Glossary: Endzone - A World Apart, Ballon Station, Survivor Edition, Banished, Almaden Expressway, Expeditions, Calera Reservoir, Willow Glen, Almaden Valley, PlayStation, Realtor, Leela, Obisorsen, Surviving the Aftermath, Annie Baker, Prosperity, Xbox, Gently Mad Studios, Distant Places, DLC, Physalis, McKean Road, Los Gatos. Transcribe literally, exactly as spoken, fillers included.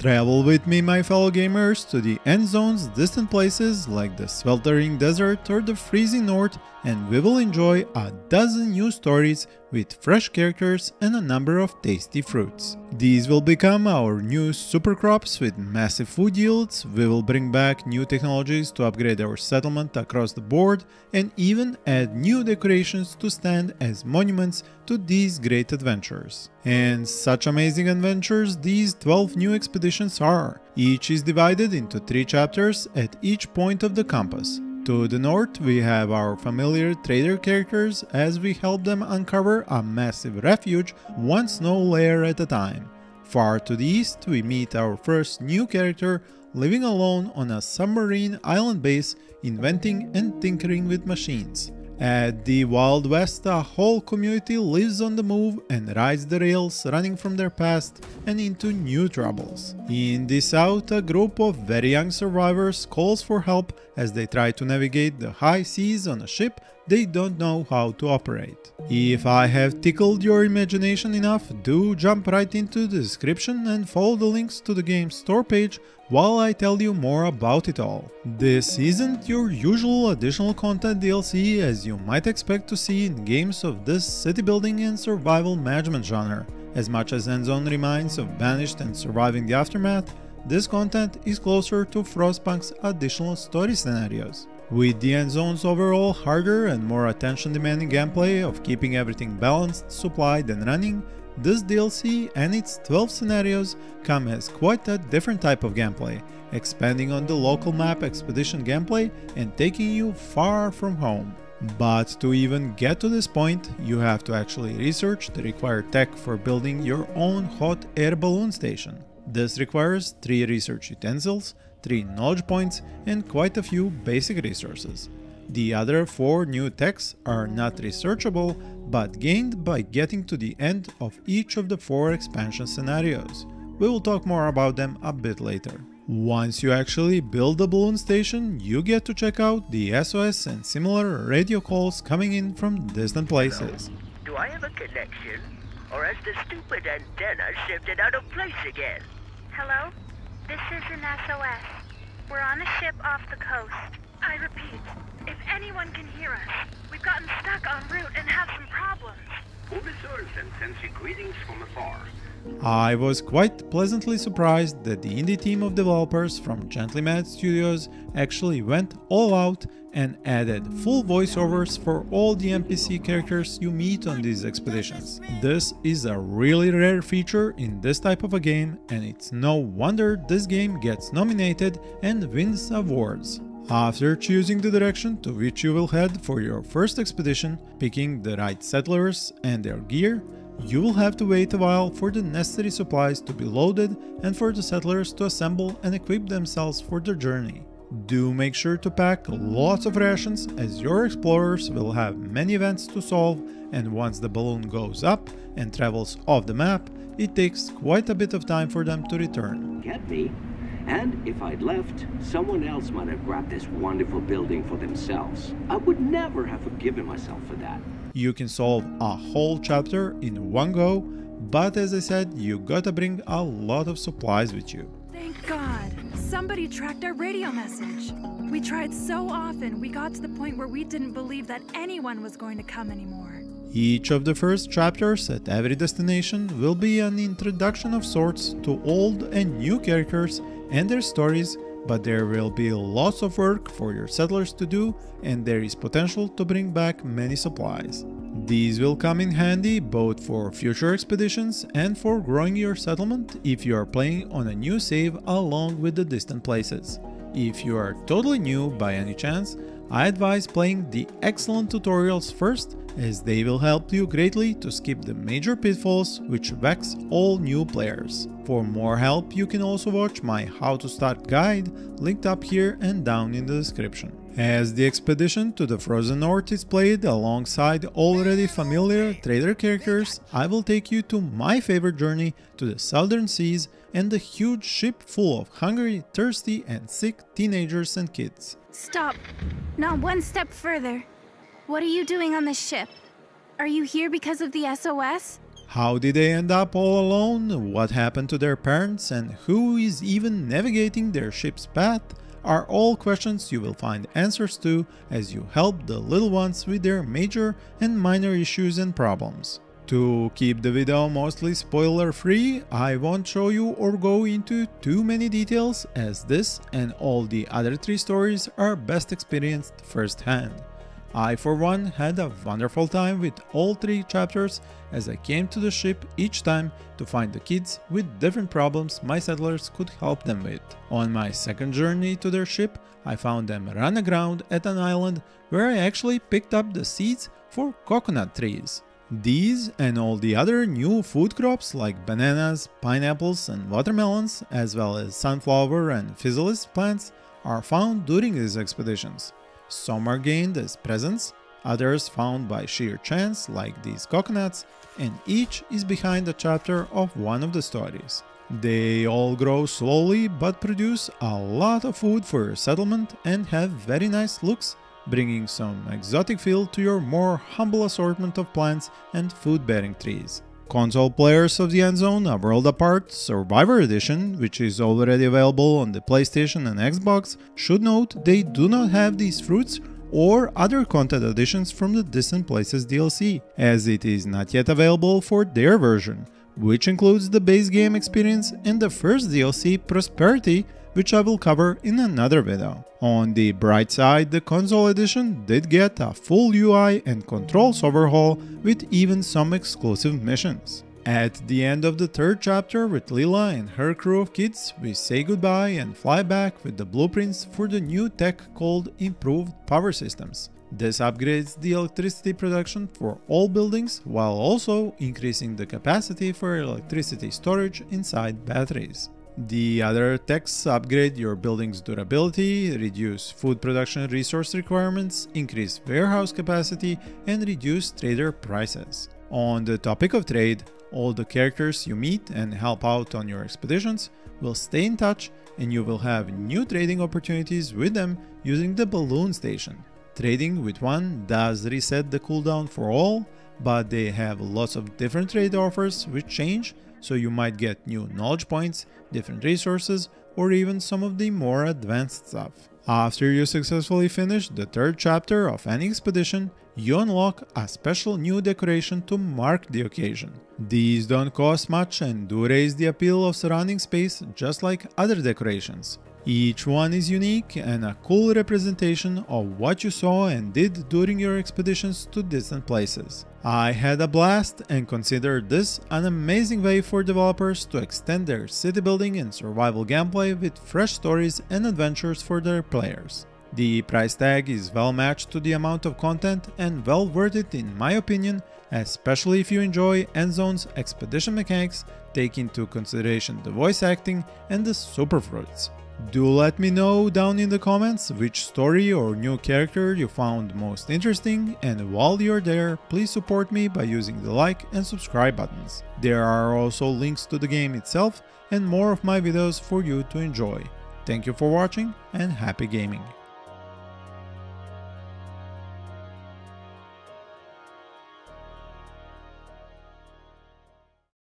Travel with me, my fellow gamers, to the end zones, distant places like the sweltering desert or the freezing north, and we will enjoy a dozen new stories with fresh characters and a number of tasty fruits. These will become our new super crops with massive food yields. We will bring back new technologies to upgrade our settlement across the board and even add new decorations to stand as monuments to these great adventures. And such amazing adventures these twelve new expeditions are. Each is divided into three chapters at each point of the compass. To the north, we have our familiar trader characters as we help them uncover a massive refuge, one snow layer at a time. Far to the east, we meet our first new character living alone on a submarine island base, inventing and tinkering with machines. At the Wild West, a whole community lives on the move and rides the rails, running from their past and into new troubles. In the south, a group of very young survivors calls for help as they try to navigate the high seas on a ship they don't know how to operate. If I have tickled your imagination enough, do jump right into the description and follow the links to the game's store page while I tell you more about it all. This isn't your usual additional content D L C as you might expect to see in games of this city building and survival management genre. As much as Endzone reminds of Banished and Surviving the Aftermath, this content is closer to Frostpunk's additional story scenarios. With the end zone's overall harder and more attention-demanding gameplay of keeping everything balanced, supplied and running, this D L C and its twelve scenarios come as quite a different type of gameplay, expanding on the local map expedition gameplay and taking you far from home. But to even get to this point, you have to actually research the required tech for building your own hot air balloon station. This requires three research utensils, three knowledge points and quite a few basic resources. The other four new techs are not researchable but gained by getting to the end of each of the four expansion scenarios. We will talk more about them a bit later. Once you actually build the balloon station, you get to check out the S O S and similar radio calls coming in from distant places. Do I have a connection? Or has the stupid antenna shifted out of place again? Hello? This is an S O S. We're on a ship off the coast. I repeat, if anyone can hear us, we've gotten stuck en route and have some problems. Obisorsen sends you greetings from afar. I was quite pleasantly surprised that the indie team of developers from Gently Mad Studios actually went all out and added full voiceovers for all the N P C characters you meet on these expeditions. This is a really rare feature in this type of a game, and it's no wonder this game gets nominated and wins awards. After choosing the direction to which you will head for your first expedition, picking the right settlers and their gear, you will have to wait a while for the necessary supplies to be loaded and for the settlers to assemble and equip themselves for their journey. Do make sure to pack lots of rations as your explorers will have many events to solve, and once the balloon goes up and travels off the map, it takes quite a bit of time for them to return. Get me? And if I'd left, someone else might have grabbed this wonderful building for themselves. I would never have forgiven myself for that. You can solve a whole chapter in one go, but as I said, you gotta bring a lot of supplies with you. Thank God! Somebody tracked our radio message! We tried so often, we got to the point where we didn't believe that anyone was going to come anymore. Each of the first chapters at every destination will be an introduction of sorts to old and new characters and their stories, but there will be lots of work for your settlers to do, and there is potential to bring back many supplies. These will come in handy both for future expeditions and for growing your settlement if you are playing on a new save along with the distant places. If you are totally new by any chance, I advise playing the excellent tutorials first, as they will help you greatly to skip the major pitfalls which vex all new players. For more help, you can also watch my How to Start guide, linked up here and down in the description. As the expedition to the frozen north is played alongside already familiar trader characters, I will take you to my favorite journey to the southern seas and the huge ship full of hungry, thirsty and sick teenagers and kids. Stop! Not one step further! What are you doing on this ship? Are you here because of the S O S? How did they end up all alone, what happened to their parents, and who is even navigating their ship's path are all questions you will find answers to as you help the little ones with their major and minor issues and problems. To keep the video mostly spoiler free, I won't show you or go into too many details as this and all the other three stories are best experienced firsthand. I for one had a wonderful time with all three chapters as I came to the ship each time to find the kids with different problems my settlers could help them with. On my second journey to their ship, I found them run aground at an island where I actually picked up the seeds for coconut trees. These and all the other new food crops like bananas, pineapples and watermelons, as well as sunflower and physalis plants are found during these expeditions. Some are gained as presents, others found by sheer chance like these coconuts, and each is behind a chapter of one of the stories. They all grow slowly but produce a lot of food for your settlement and have very nice looks, bringing some exotic feel to your more humble assortment of plants and food-bearing trees. Console players of the Endzone, A World Apart, Survivor Edition, which is already available on the PlayStation and Xbox, should note they do not have these fruits or other content additions from the Distant Places D L C, as it is not yet available for their version, which includes the base game experience and the first D L C, Prosperity, which I will cover in another video. On the bright side, the console edition did get a full U I and controls overhaul with even some exclusive missions. At the end of the third chapter with Leela and her crew of kids, we say goodbye and fly back with the blueprints for the new tech called Improved Power Systems. This upgrades the electricity production for all buildings while also increasing the capacity for electricity storage inside batteries. The other techs upgrade your building's durability, reduce food production resource requirements, increase warehouse capacity, and reduce trader prices. On the topic of trade, all the characters you meet and help out on your expeditions will stay in touch and you will have new trading opportunities with them using the balloon station. Trading with one does reset the cooldown for all, but they have lots of different trade offers which change, so you might get new knowledge points, different resources, or even some of the more advanced stuff. After you successfully finish the third chapter of any expedition, you unlock a special new decoration to mark the occasion. These don't cost much and do raise the appeal of surrounding space just like other decorations. Each one is unique and a cool representation of what you saw and did during your expeditions to distant places. I had a blast and consider this an amazing way for developers to extend their city building and survival gameplay with fresh stories and adventures for their players. The price tag is well matched to the amount of content and well worth it in my opinion, especially if you enjoy Endzone's expedition mechanics, take into consideration the voice acting and the superfruits. Do let me know down in the comments which story or new character you found most interesting, and while you're there, please support me by using the like and subscribe buttons. There are also links to the game itself and more of my videos for you to enjoy. Thank you for watching and happy gaming!